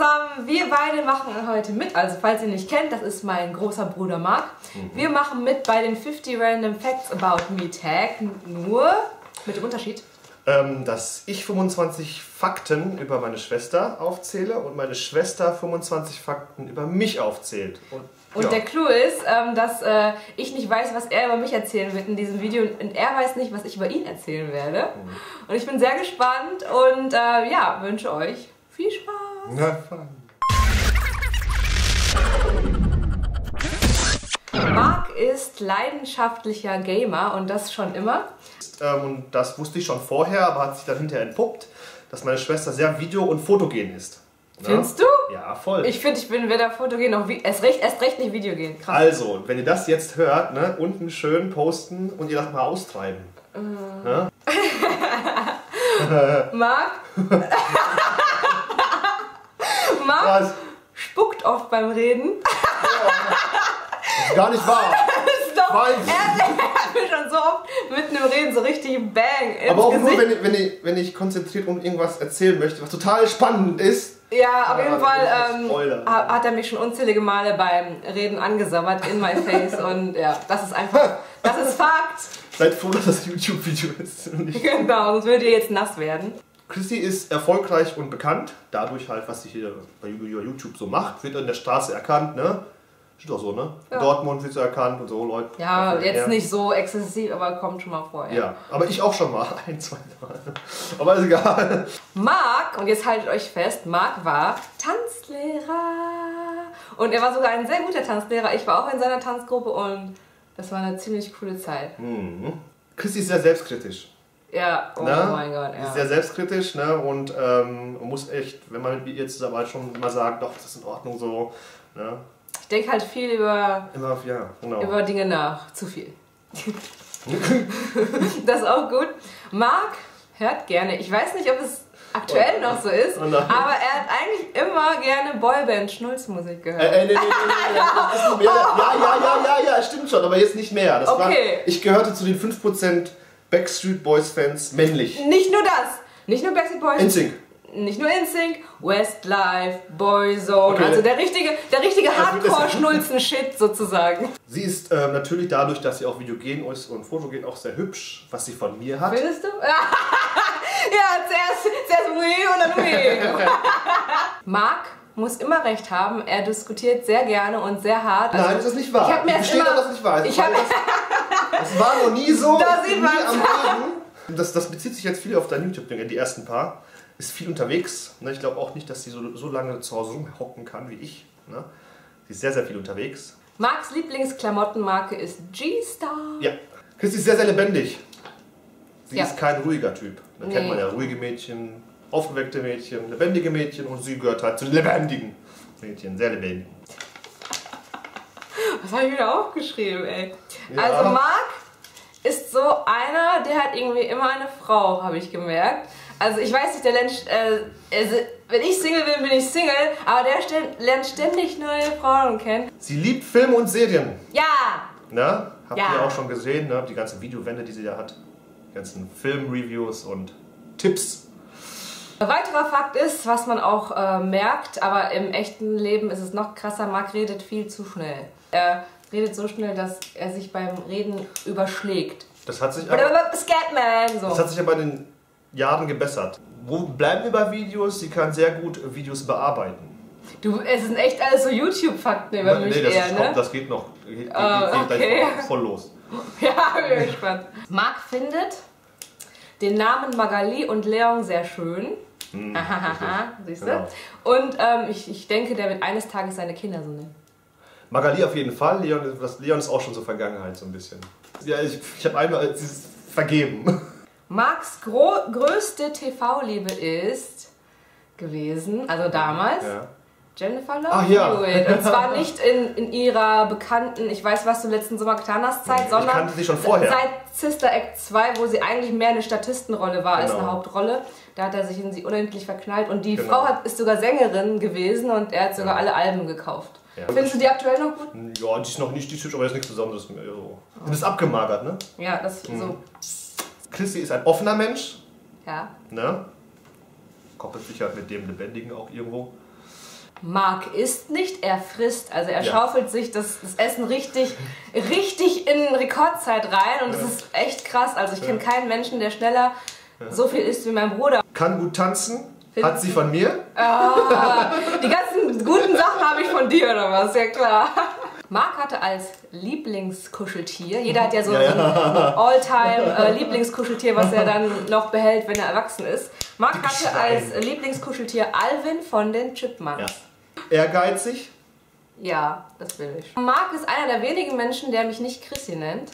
zusammen, wir beide machen heute mit, also falls ihr nicht kennt, das ist mein großer Bruder Marc. Wir machen mit bei den 50 Random Facts About Me Tag, nur mit dem Unterschied, dass ich 25 Fakten über meine Schwester aufzähle und meine Schwester 25 Fakten über mich aufzählt. Und der Clou ist, dass ich nicht weiß, was er über mich erzählen wird in diesem Video und er weiß nicht, was ich über ihn erzählen werde. Und ich bin sehr gespannt und ja, wünsche euch viel Spaß. Na, Marc ist leidenschaftlicher Gamer und das schon immer. Und das wusste ich schon vorher, aber hat sich dann hinterher entpuppt, dass meine Schwester sehr video- und fotogen ist. Ne? Findest du? Ja, voll. Ich finde, ich bin weder fotogen noch erst recht nicht videogen. Krass. Also, wenn ihr das jetzt hört, ne, unten schön posten und ihr das mal austreiben. Ne? Marc? Marc spuckt oft beim Reden. Das ist gar nicht wahr. Er hat mir schon so oft mitten im Reden so richtig bang ins Aber auch Gesicht. Nur, wenn ich konzentriert um irgendwas erzählen möchte, was total spannend ist. Ja, auf jeden Fall hat er mich schon unzählige Male beim Reden angesammelt in my face. Und ja, das ist einfach, das ist Fakt. Seid froh, dass das YouTube-Video ist. Genau, sonst würdet ihr jetzt nass werden. Chrissy ist erfolgreich und bekannt. Dadurch halt, was sie hier bei YouTube so macht, wird an der Straße erkannt, ne? Ist doch so, ne? Ja. Dortmund wird so erkannt und so, Leute. Ja, jetzt nicht so exzessiv, aber kommt schon mal vor. Ja, ja, aber ich auch schon mal. Ein, zwei Mal. Aber ist egal. Marc, und jetzt haltet euch fest, Marc war Tanzlehrer. Und er war sogar ein sehr guter Tanzlehrer. Ich war auch in seiner Tanzgruppe und das war eine ziemlich coole Zeit. Mhm. Chrissy ist sehr selbstkritisch. Ja, oh, ne? Oh mein Gott, ja. Ist sehr selbstkritisch, ne? Und muss echt, wenn man mit ihr zusammenarbeitet, schon mal sagen, doch, das ist in Ordnung so, ne? Ich denke halt viel über Dinge nach. Zu viel. Das ist auch gut. Marc hört gerne, ich weiß nicht, ob es aktuell noch so ist, aber er hat eigentlich immer gerne Boyband-Schnulzmusik gehört. Ja, stimmt schon, aber jetzt nicht mehr. Das war, ich gehörte zu den 5% Backstreet Boys-Fans männlich. Nicht nur das, nicht nur Backstreet Boys. NSYNC. Nicht nur NSYNC, Westlife, Boyzone, also der richtige Hardcore-Schnulzen-Shit sozusagen. Sie ist natürlich dadurch, dass sie auch videogen ist und fotogen auch sehr hübsch, was sie von mir hat. Findest du? Ja, zuerst Mui und dann Mui. Marc muss immer recht haben, er diskutiert sehr gerne und sehr hart. Also, nein, das ist nicht wahr. Ich verstehe doch, dass das nicht wahr ist. Das war noch nie so. Da sieht man es. Das bezieht sich jetzt viel auf dein YouTube-Ding, die ersten paar. Ist viel unterwegs. Ne? Ich glaube auch nicht, dass sie so lange zu Hause rumhocken kann wie ich. Ne? Sie ist sehr, sehr viel unterwegs. Marcs Lieblingsklamottenmarke ist G-Star. Ja. Chrissy ist sehr, sehr lebendig. Sie ist kein ruhiger Typ. Da kennt man ja ruhige Mädchen, aufgeweckte Mädchen, lebendige Mädchen und sie gehört halt zu lebendigen Mädchen. Sehr lebendig. Was habe ich wieder aufgeschrieben, ey? Ja. Also Marc ist so einer, der hat irgendwie immer eine Frau, habe ich gemerkt. Also ich weiß nicht, der lernt, wenn ich Single bin, bin ich Single, aber der lernt ständig neue Frauen kennen. Sie liebt Filme und Serien. Ja! Ne? Habt ihr auch schon gesehen, ne? Die ganzen Videowände, die sie da hat. Die ganzen Filmreviews und Tipps. Ein weiterer Fakt ist, was man auch merkt, aber im echten Leben ist es noch krasser, Marc redet viel zu schnell. Er redet so schnell, dass er sich beim Reden überschlägt. Das hat sich aber... Scatman! So. Das hat sich aber in den Jahren gebessert. Wo bleiben wir bei Videos? Sie kann sehr gut Videos bearbeiten. Du, es sind echt alles so YouTube-Fakten über mich eher, ne? Kommt, das geht noch. Geht voll los. Ja, bin gespannt. Marc findet den Namen Magali und Leon sehr schön. Hm, siehst du? Genau. Und ich denke, der wird eines Tages seine Kinder so nennen. Magali auf jeden Fall. Leon ist auch schon so Vergangenheit so ein bisschen. Ja, ich habe einmal dieses Vergeben. Marcs größte TV-Liebe ist gewesen, also damals, Jennifer Love Hewitt. Und zwar nicht in ihrer bekannten, ich weiß, was du letzten Sommer getan hast, Zeit, sondern kannte sie schon vorher. Seit Sister Act 2, wo sie eigentlich mehr eine Statistenrolle war als eine Hauptrolle. Da hat er sich in sie unendlich verknallt und die Frau ist sogar Sängerin gewesen und er hat sogar alle Alben gekauft. Ja. Findest du die aktuell noch gut? Ja, die ist noch nicht, die ist hübsch, aber jetzt nichts zusammen. Das ist mehr so. Du bist abgemagert, ne? Ja, das ist so. Chrissy ist ein offener Mensch. Ja. Ne? Koppelt sich halt mit dem Lebendigen auch irgendwo. Mark isst nicht, er frisst. Also er schaufelt sich das Essen richtig in Rekordzeit rein und das ist echt krass. Also ich kenne keinen Menschen, der schneller so viel isst wie mein Bruder. Kann gut tanzen, hat sie von mir. Die ganzen guten Sachen habe ich von dir oder was, ja klar. Marc hatte als Lieblingskuscheltier, jeder hat ja so ein All-Time-Lieblingskuscheltier, was er dann noch behält, wenn er erwachsen ist. Marc hatte als Lieblingskuscheltier Alvin von den Chipmunks. Ja. Ehrgeizig? Ja, das will ich. Marc ist einer der wenigen Menschen, der mich nicht Chrissy nennt,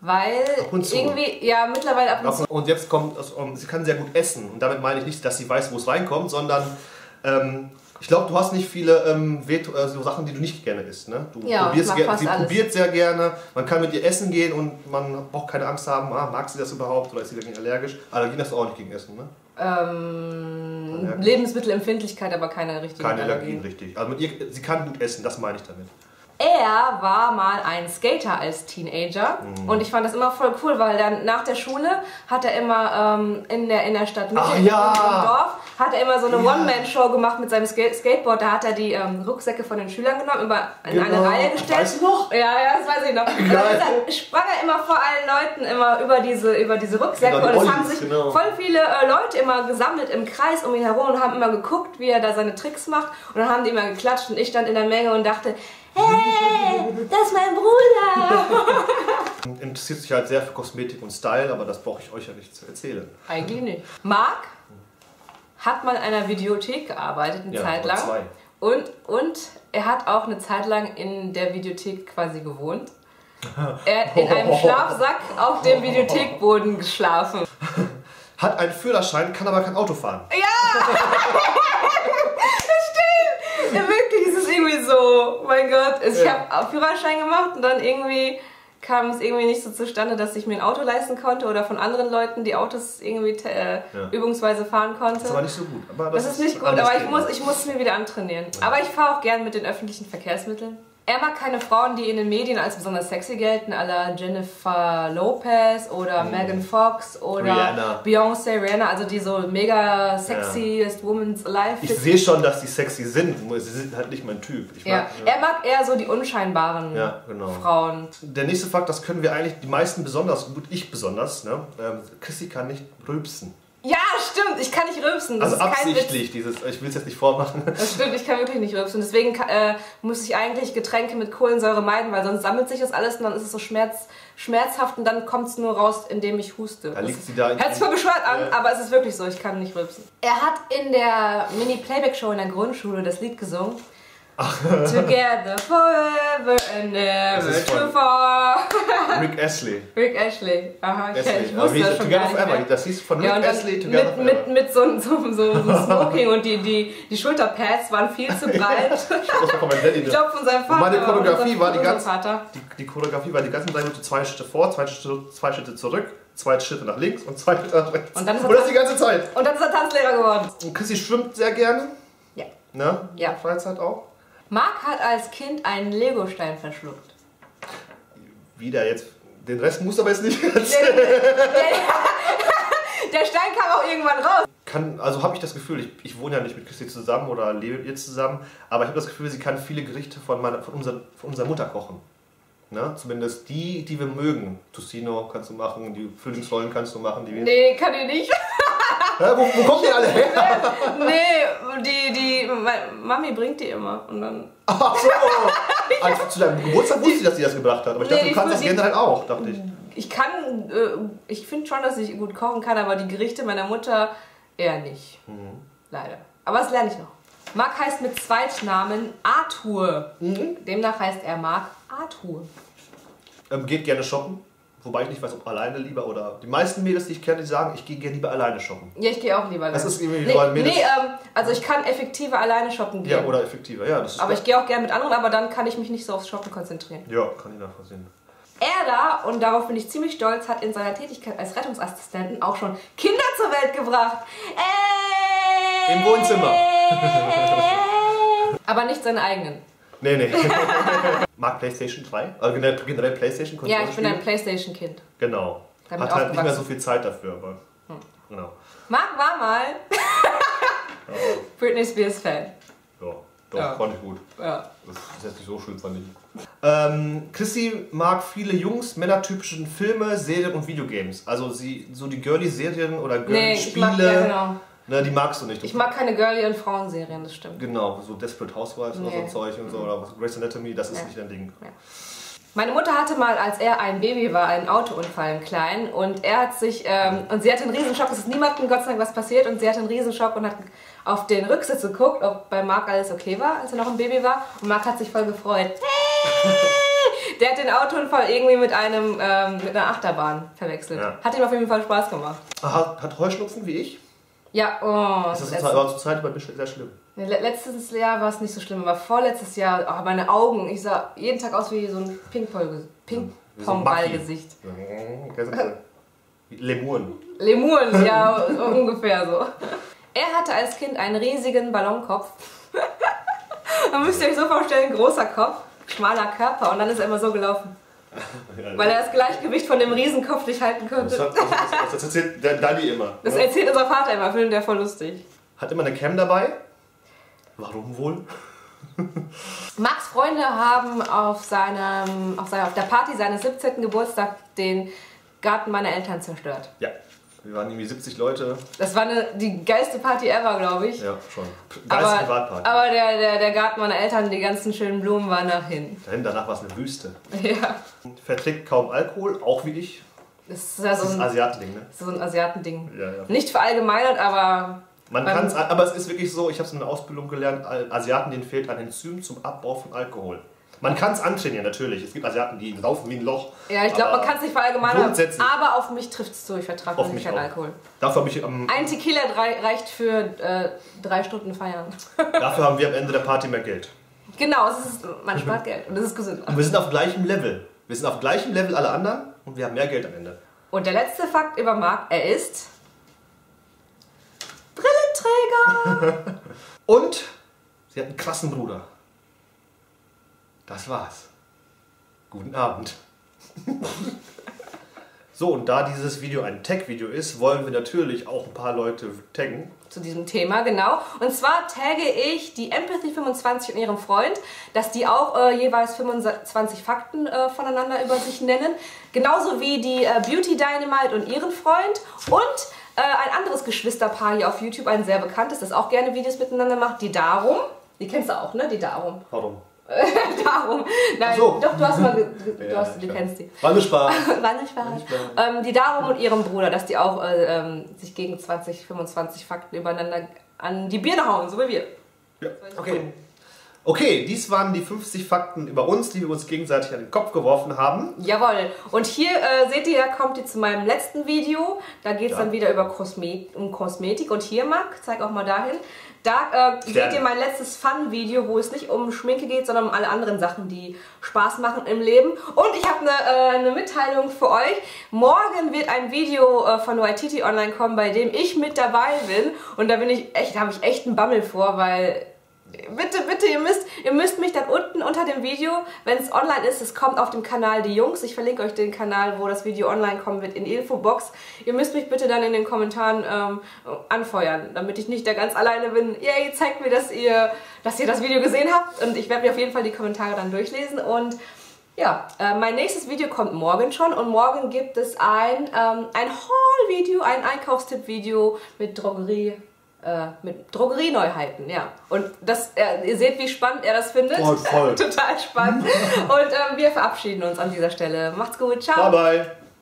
weil irgendwie, ja, mittlerweile ab und zu. Und jetzt kommt, sie kann sehr gut essen und damit meine ich nicht, dass sie weiß, wo es reinkommt, sondern... ich glaube, du hast nicht viele so Sachen, die du nicht gerne isst, ne? Du probierst sie probiert sehr gerne, man kann mit ihr essen gehen und man braucht keine Angst haben, mag sie das überhaupt oder ist sie dagegen allergisch? Allergien hast du auch nicht gegen Essen, ne? Lebensmittelempfindlichkeit, aber keine richtigen Allergien, richtig. Also mit ihr, sie kann gut essen, das meine ich damit. Er war mal ein Skater als Teenager und ich fand das immer voll cool, weil dann nach der Schule hat er immer in der Stadt Mitte im Dorf hat er immer so eine One-Man-Show gemacht mit seinem Skateboard. Da hat er die Rucksäcke von den Schülern genommen, in eine Reihe gestellt. Weißt du noch? Ja, ja, das weiß ich noch. Und dann sprang er immer vor allen Leuten immer über diese Rucksäcke und es haben sich voll viele Leute immer gesammelt im Kreis um ihn herum und haben immer geguckt, wie er da seine Tricks macht und dann haben die immer geklatscht und ich stand in der Menge und dachte, hey, das ist mein Bruder! Interessiert sich halt sehr für Kosmetik und Style, aber das brauche ich euch ja nicht zu erzählen. Eigentlich nicht. Marc hat mal in einer Videothek gearbeitet, eine Zeit lang. Und er hat auch eine Zeit lang in der Videothek quasi gewohnt. Er hat in einem Schlafsack auf dem Videothekboden geschlafen. Hat einen Führerschein, kann aber kein Auto fahren. Ja! Das stimmt! Wirklich, es ist irgendwie so, mein Gott. Ich habe Führerschein gemacht und dann irgendwie kam es irgendwie nicht so zustande, dass ich mir ein Auto leisten konnte oder von anderen Leuten die Autos irgendwie übungsweise fahren konnte. Das ist aber nicht so gut. Aber das ist nicht gut, aber ich muss es mir wieder antrainieren. Ja. Aber ich fahre auch gern mit den öffentlichen Verkehrsmitteln. Er mag keine Frauen, die in den Medien als besonders sexy gelten, à la Jennifer Lopez oder Megan Fox oder Beyoncé, Rihanna, also die so mega sexiest women's alive. Ich sehe schon, dass die sexy sind, sie sind halt nicht mein Typ. Ich mag, er mag eher so die unscheinbaren Frauen. Der nächste Fakt, das können wir eigentlich, die meisten besonders gut, ich besonders, ne? Chrissy kann nicht rülpsen. Ja, stimmt, ich kann nicht rülpsen. Das also ist absichtlich, kein Witz. Ich will es jetzt nicht vormachen. Das stimmt, ich kann wirklich nicht rülpsen. Deswegen muss ich eigentlich Getränke mit Kohlensäure meiden, weil sonst sammelt sich das alles und dann ist es so schmerzhaft und dann kommt es nur raus, indem ich huste. Da liegt sie da. Hört sich voll bescheuert an, aber es ist wirklich so, ich kann nicht rülpsen. Er hat in der Mini-Playback-Show in der Grundschule das Lied gesungen. Together forever and never too far. Rick Astley. Rick Ashley. Aha, ich wusste das schon gar nicht mehr. Das hieß von Rick Astley Together Forever. Mit so Smoking und die Schulterpads waren viel zu breit. Ich glaube von seinem Vater. Meine Choreografie war die ganzen 3 Minuten 2 Schritte vor, 2 Schritte zurück, 2 Schritte nach links und 2 Schritte nach rechts. Und das die ganze Zeit. Und dann ist er Tanzlehrer geworden. Und Chrissy schwimmt sehr gerne. Ja. Ne? Ja. Freizeit auch. Marc hat als Kind einen Legostein verschluckt. Wieder jetzt. Den Rest muss aber jetzt nicht. Der Stein kam auch irgendwann raus. Also habe ich das Gefühl, ich wohne ja nicht mit Chrissy zusammen oder lebe mit ihr zusammen, aber ich habe das Gefühl, sie kann viele Gerichte von unserer Mutter kochen. Ne? Zumindest die wir mögen. Tocino kannst du machen, die Frühlingsrollen kannst du machen. Nee, kann ich nicht. Wo kommen die alle her? Nee, Mami bringt die immer und dann... Ach so! Also zu deinem Geburtstag wusste ich, dass sie das gebracht hat, aber ich dachte, du kannst das generell auch, dachte ich. Ich finde schon, dass ich gut kochen kann, aber die Gerichte meiner Mutter eher nicht. Leider. Aber das lerne ich noch. Marc heißt mit Zweitnamen Arthur. Demnach heißt er Marc Arthur. Geht gerne shoppen. Wobei ich nicht weiß, ob alleine lieber oder... Die meisten Mädels, die ich kenne, die sagen, ich gehe gerne lieber alleine shoppen. Ja, ich gehe auch lieber alleine. Das ist irgendwie bei Mädels... also ich kann effektiver alleine shoppen gehen. Ja, oder effektiver, ja. Das ist aber ich gehe auch gerne mit anderen, aber dann kann ich mich nicht so aufs Shoppen konzentrieren. Ja, kann ich nachvollziehen. Er da, und darauf bin ich ziemlich stolz, hat in seiner Tätigkeit als Rettungsassistenten auch schon Kinder zur Welt gebracht. Im Wohnzimmer. Aber nicht seine eigenen. Nee, nee. Mag PlayStation 3? Also generell PlayStation? Ja, ich bin ein PlayStation-Kind. Genau. Hat halt nicht mehr so viel Zeit dafür, aber... Genau. Marc war mal Britney Spears Fan. Ja. Doch, ja. Fand ich gut. Ja. Das ist jetzt nicht so schön, fand ich. Chrissy mag viele Jungs, männertypischen Filme, Serien und Videogames. Also sie, so die Girly-Serien oder Girly-Spiele, ja, genau. Ne, die magst du nicht. Ich mag keine Girly- und Frauenserien, das stimmt. Genau, so Desperate Housewives oder so Zeug und so, oder Grey's Anatomy, das ist nicht dein Ding. Ja. Meine Mutter hatte mal, als er ein Baby war, einen Autounfall im Kleinen und er hat sich, und sie hatte einen Riesenschock, es ist niemandem Gott sei Dank was passiert und sie hatte einen Riesenschock und hat auf den Rücksitz geguckt, ob bei Marc alles okay war, als er noch ein Baby war und Marc hat sich voll gefreut. Hey! Der hat den Autounfall irgendwie mit einer Achterbahn verwechselt. Ja. Hat ihm auf jeden Fall Spaß gemacht. Hat Heuschnupfen wie ich? Ja, oh. Das ist aber zur Zeit bei mir sehr schlimm. Letztes Jahr war es nicht so schlimm, aber vorletztes Jahr, oh, meine Augen, ich sah jeden Tag aus wie so ein Ping-Pong-Ball-Gesicht. Lemuren. Lemuren, ja, ungefähr so. Er hatte als Kind einen riesigen Ballonkopf. Man müsst ihr euch so vorstellen, großer Kopf, schmaler Körper und dann ist er immer so gelaufen. Ja, weil er das Gleichgewicht von dem Riesenkopf nicht halten konnte. Das erzählt der Daddy immer. Das erzählt unser Vater immer, findet der voll lustig. Hat immer eine Cam dabei. Warum wohl? Marks Freunde haben auf der Party seines 17. Geburtstags den Garten meiner Eltern zerstört. Ja, wir waren irgendwie 70 Leute. Das war die geilste Party ever, glaube ich. Ja, schon. Geilste Privatparty. Aber der Garten meiner Eltern, die ganzen schönen Blumen waren nach hinten. Danach war es eine Wüste. Ja. Verträgt kaum Alkohol, auch wie ich. Das ist ja so ein Asiatending, ne? Das ist so ein Asiatending. Ja, ja. Nicht verallgemeinert, aber... Man kann es, aber es ist wirklich so, ich habe es in der Ausbildung gelernt, Asiaten, denen fehlt ein Enzym zum Abbau von Alkohol. Man kann es antrainieren, natürlich. Es gibt Asiaten, die laufen wie ein Loch. Ja, ich glaube, man kann es nicht verallgemeinern, aber auf mich trifft es zu. Ich vertrage nicht an Alkohol. Dafür habe ich, ein Tequila reicht für 3 Stunden feiern. Dafür haben wir am Ende der Party mehr Geld. Genau, man spart Geld und das ist gesund. Und wir sind auf gleichem Level. Wir sind auf gleichem Level alle anderen und wir haben mehr Geld am Ende. Und der letzte Fakt über Marc, er ist... Brillenträger! Und sie hat einen krassen Bruder. Das war's. Guten Abend. So, und da dieses Video ein Tag-Video ist, wollen wir natürlich auch ein paar Leute taggen. Zu diesem Thema, genau. Und zwar tagge ich die Empathy25 und ihren Freund, dass die auch jeweils 25 Fakten voneinander über sich nennen. Genauso wie die Beauty Dynamite und ihren Freund. Und... ein anderes Geschwisterpaar hier auf YouTube, ein sehr bekanntes, das auch gerne Videos miteinander macht, die Darum. Die kennst du auch, ne? Die Darum. Warum? Darum. Nein, so. Doch, du hast mal... du kennst die. War nur Spaß. War nur Spaß. Die Darum und ihrem Bruder, dass die auch sich gegen 20, 25 Fakten übereinander an die Birne hauen, so wie wir. Ja, okay. Okay, dies waren die 50 Fakten über uns, die wir uns gegenseitig an den Kopf geworfen haben. Jawohl. Und hier seht ihr, da kommt ihr zu meinem letzten Video. Da geht es dann wieder über Kosmetik. Und hier, Marc, zeig auch mal dahin. Da seht ihr mein letztes Fun-Video, wo es nicht um Schminke geht, sondern um alle anderen Sachen, die Spaß machen im Leben. Und ich habe eine Mitteilung für euch. Morgen wird ein Video von Waititi online kommen, bei dem ich mit dabei bin. Und da habe ich echt einen Bammel vor, weil... Bitte, bitte, ihr müsst mich dann unten unter dem Video, wenn es online ist, es kommt auf dem Kanal Die Jungs, ich verlinke euch den Kanal, wo das Video online kommen wird, in die Infobox. Ihr müsst mich bitte dann in den Kommentaren anfeuern, damit ich nicht da ganz alleine bin. Yay, zeigt mir, dass ihr das Video gesehen habt und ich werde mir auf jeden Fall die Kommentare dann durchlesen. Und ja, mein nächstes Video kommt morgen schon und morgen gibt es ein Haul-Video, ein Einkaufstipp-Video mit Drogerie. Mit Drogerieneuheiten, ja. Und das, ihr seht, wie spannend er das findet. Voll. Total spannend. Und wir verabschieden uns an dieser Stelle. Macht's gut, ciao. Bye, bye.